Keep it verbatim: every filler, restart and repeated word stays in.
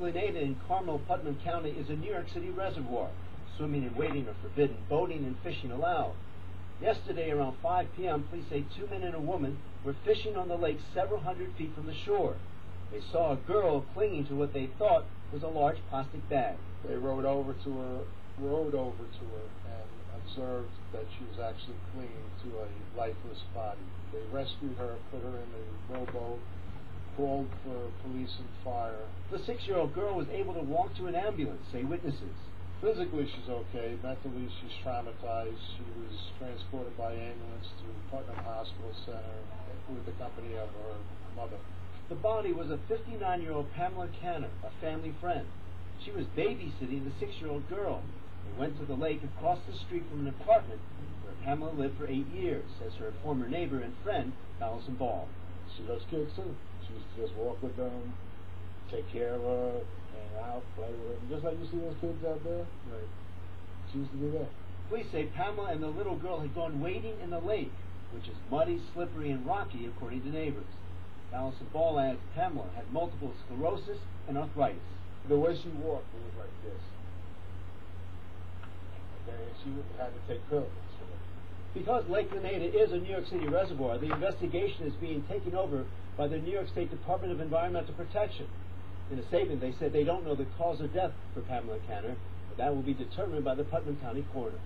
Gleneida in Carmel, Putnam County is a New York City reservoir. Swimming and wading are forbidden, boating and fishing allowed. Yesterday around five p m, police say two men and a woman were fishing on the lake several hundred feet from the shore. They saw a girl clinging to what they thought was a large plastic bag. They rowed over to her, rowed over to her and observed that she was actually clinging to a lifeless body. They rescued her, put her in a rowboat, called for police and fire. The six-year-old girl was able to walk to an ambulance, say witnesses. Physically, she's okay. Mentally, she's traumatized. She was transported by ambulance to Putnam Hospital Center with the company of her mother. The body was of fifty-nine-year-old Pamela Kanner, a family friend. She was babysitting the six-year-old girl. They went to the lake across the street from an apartment where Pamela lived for eight years, says her former neighbor and friend, Allison Ball. She loves kids, too. She used to just walk with them, take care of her, and out, play with them. Just like you see those kids out there, right? She used to do that. Police say Pamela and the little girl had gone wading in the lake, which is muddy, slippery, and rocky, according to neighbors. Allison Ball adds Pamela had multiple sclerosis and arthritis. The way she walked, it was like this. Okay, she had to take pills. Because Lake Gleneida is a New York City reservoir, the investigation is being taken over by the New York State Department of Environmental Protection. In a statement, they said they don't know the cause of death for Pamela Kanner, but that will be determined by the Putnam County coroner.